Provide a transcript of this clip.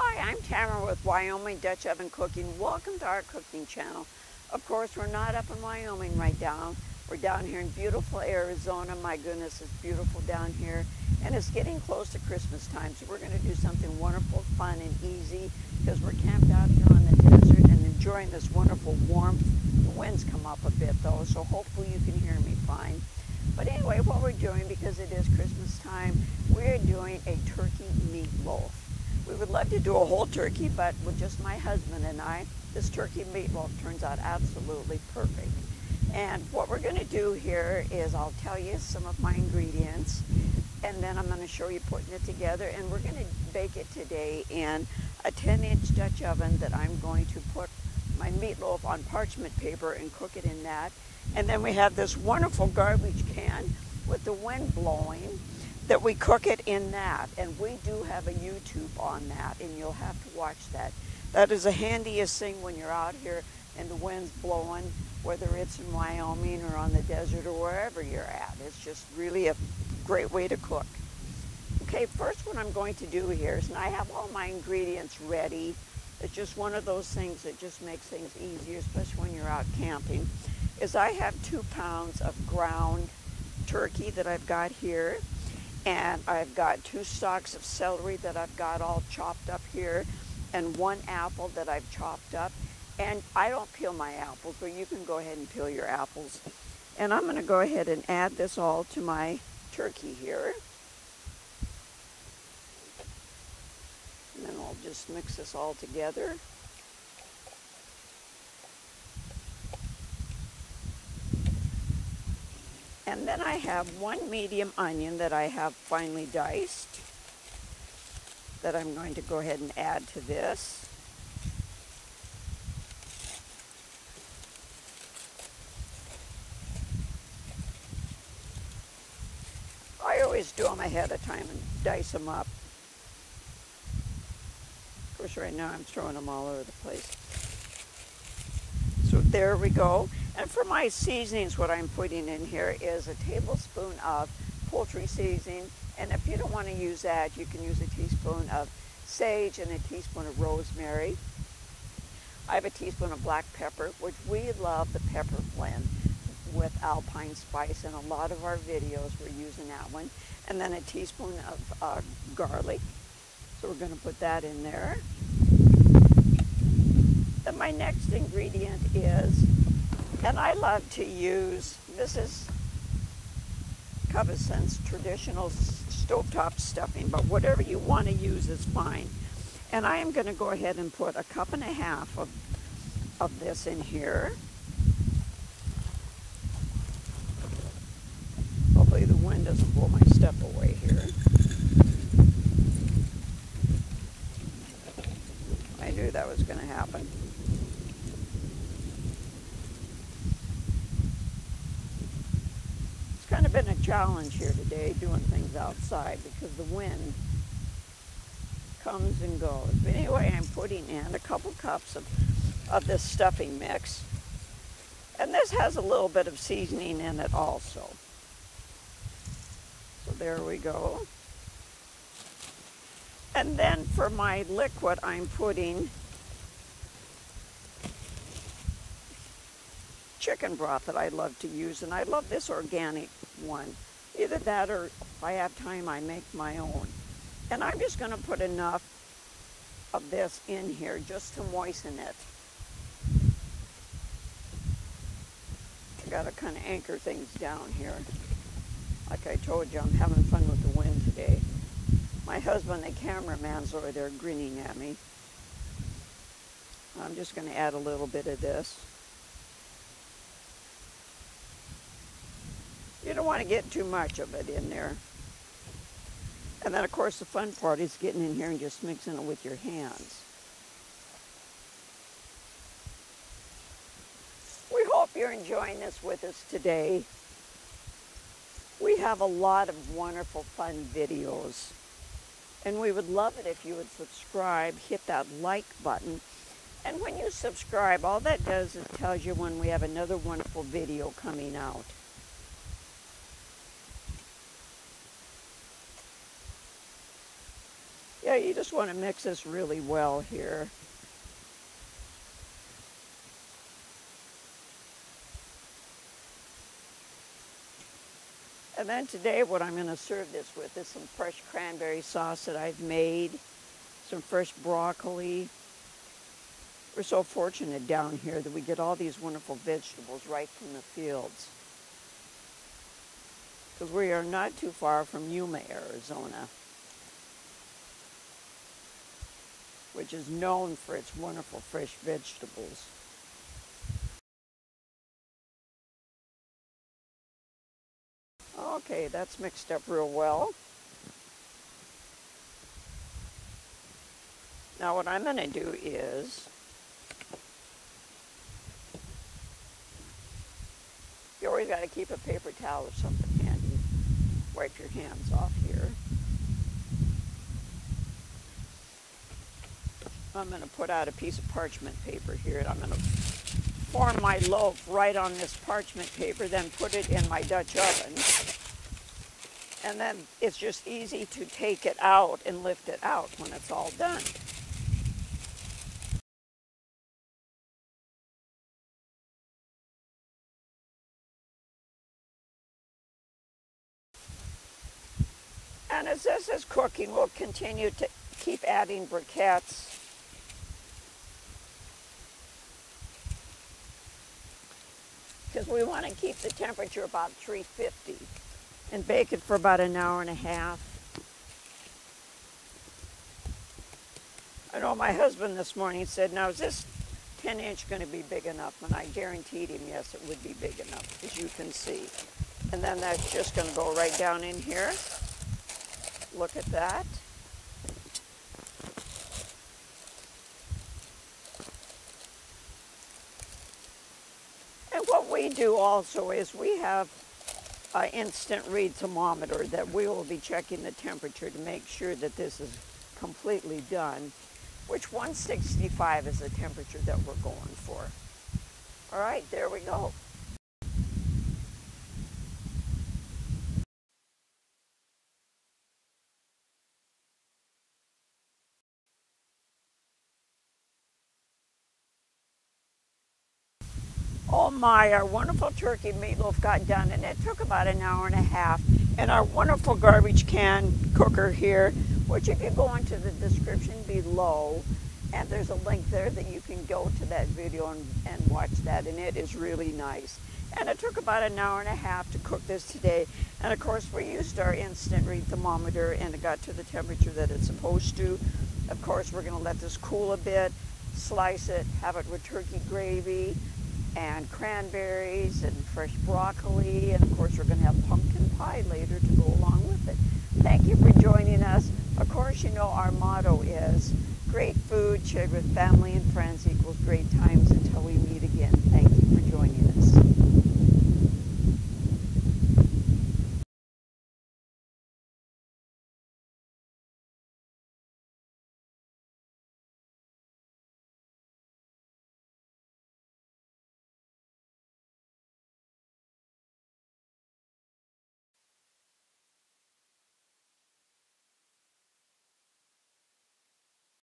Hi, I'm Tamara with Wyoming Dutch Oven Cooking. Welcome to our cooking channel. Of course, we're not up in Wyoming right now. We're down here in beautiful Arizona. My goodness, it's beautiful down here. And it's getting close to Christmas time, so we're going to do something wonderful, fun, and easy because we're camped out here on the desert and enjoying this wonderful warmth. The wind's come up a bit, though, so hopefully you can hear me fine. But anyway, what we're doing, because it is Christmas time, we're doing a turkey meatloaf. We would love to do a whole turkey, but with just my husband and I, this turkey meatloaf turns out absolutely perfect. And what we're gonna do here is I'll tell you some of my ingredients, and then I'm gonna show you putting it together, and we're gonna bake it today in a 10-inch Dutch oven that I'm going to put my meatloaf on parchment paper and cook it in that. And then we have this wonderful garbage can with the wind blowing that we cook it in that, and we do have a YouTube on that, and you'll have to watch that. That is the handiest thing when you're out here and the wind's blowing, whether it's in Wyoming or on the desert or wherever you're at. It's just really a great way to cook. Okay, first what I'm going to do here is, and I have all my ingredients ready. It's just one of those things that just makes things easier, especially when you're out camping, is I have 2 pounds of ground turkey that I've got here. And I've got 2 stalks of celery that I've got all chopped up here, and 1 apple that I've chopped up. And I don't peel my apples, but you can go ahead and peel your apples. And I'm going to go ahead and add this all to my turkey here. And then I'll just mix this all together. And then I have 1 medium onion that I have finely diced that I'm going to go ahead and add to this. I always do them ahead of time and dice them up. Of course, right now I'm throwing them all over the place. So there we go. And for my seasonings, what I'm putting in here is a tablespoon of poultry seasoning. And if you don't want to use that, you can use a teaspoon of sage and a teaspoon of rosemary. I have a teaspoon of black pepper, which we love the pepper blend with Alpine Spice. In a lot of our videos, we're using that one. And then a teaspoon of garlic. So we're going to put that in there. Then my next ingredient is, and I love to use Mrs. Coverson's traditional stovetop stuffing, but whatever you want to use is fine. And I am going to go ahead and put 1.5 cups of this in here. Hopefully the wind doesn't blow my stuff away here. I knew that was going to happen. Been a challenge here today doing things outside because the wind comes and goes. But anyway, I'm putting in 2 cups of this stuffing mix, and this has a little bit of seasoning in it also. So there we go. And then for my liquid, I'm putting chicken broth that I love to use, and I love this organic one. Either that or if I have time, I make my own. And I'm just going to put enough of this in here just to moisten it. I got to kind of anchor things down here. Like I told you, I'm having fun with the wind today. My husband, the cameraman's over there grinning at me. I'm just going to add a little bit of this. You don't want to get too much of it in there. And then, of course, the fun part is getting in here and just mixing it with your hands. We hope you're enjoying this with us today. We have a lot of wonderful, fun videos. And we would love it if you would subscribe, hit that like button. And when you subscribe, all that does is tells you when we have another wonderful video coming out. Yeah, you just want to mix this really well here. And then today what I'm going to serve this with is some fresh cranberry sauce that I've made, some fresh broccoli. We're so fortunate down here that we get all these wonderful vegetables right from the fields, because we are not too far from Yuma, Arizona, which is known for its wonderful fresh vegetables. Okay, that's mixed up real well. Now what I'm going to do is, you always got to keep a paper towel or something handy. Wipe your hands off here. I'm going to put out a piece of parchment paper here, and I'm going to form my loaf right on this parchment paper, then put it in my Dutch oven. And then it's just easy to take it out and lift it out when it's all done. And as this is cooking, we'll continue to keep adding briquettes. Because we want to keep the temperature about 350 and bake it for about an hour and a half. I know my husband this morning said, now is this 10-inch going to be big enough? And I guaranteed him, yes, it would be big enough, as you can see. And then that's just going to go right down in here. Look at that. And what we do also is we have an instant read thermometer that we will be checking the temperature to make sure that this is completely done, which 165 is the temperature that we're going for. All right, there we go. Oh my, our wonderful turkey meatloaf got done, and it took about an hour and a half. And our wonderful garbage can cooker here, which if you go into the description below, and there's a link there that you can go to that video and watch that, and it is really nice. And it took about an hour and a half to cook this today. And of course, we used our instant read thermometer, and it got to the temperature that it's supposed to. Of course, we're gonna let this cool a bit, slice it, have it with turkey gravy, and cranberries and fresh broccoli, and of course we're going to have pumpkin pie later to go along with it. Thank you for joining us. Of course, you know our motto is great food shared with family and friends equals great times.